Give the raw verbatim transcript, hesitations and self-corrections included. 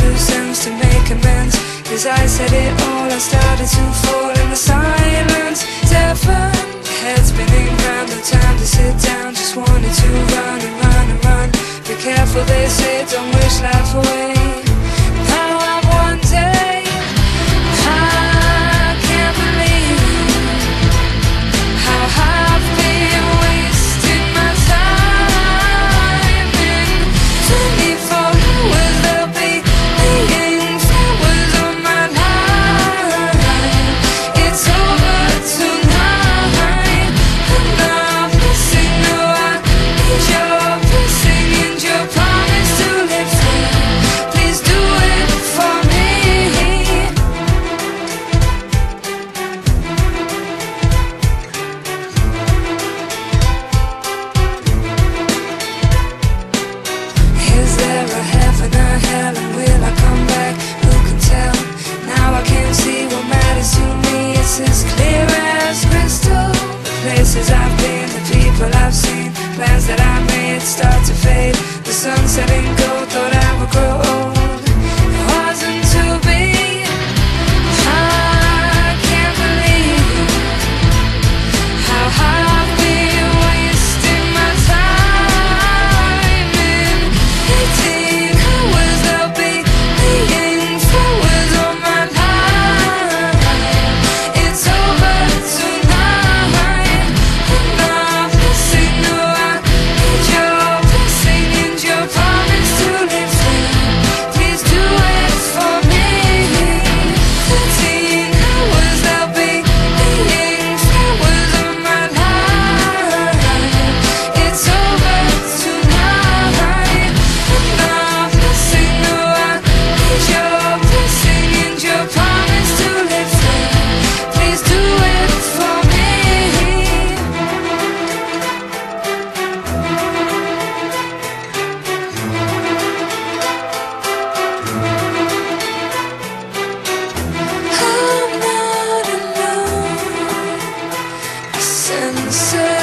two cents to make amends. Cause I said it all, I started to fall in the silence. Seven, head's spinning round, no time to sit down. Just wanted to run and run and run. Be careful, they say, don't wish life away. Now I'm one day, I can't believe how I've been wasting my time. In twenty-four hours there'll be million flowers on my life. It's over tonight and I'm missing you. I need your blessing and your promise to live free. Please do it for me. Is there a heaven or hell, and will I come back? Who can tell? Now I can see what matters to me. It's as clear as crystal. The places I've been, the people I've seen, plans that I made start to fade. The sun setting gold, thought I would grow old. It wasn't to be. I can't believe how I've been wasting my time. In eighteen hours there'll be million flowers on my life. It's over tonight and I'm missing you. I need your blessing and your promise to live free. Please do it for me. Thirteen hours there'll be million flowers on my life. It's over tonight and I'm missing you. I need your blessing and your promise to live free. Please do it for me. I'm not alone. I sense it.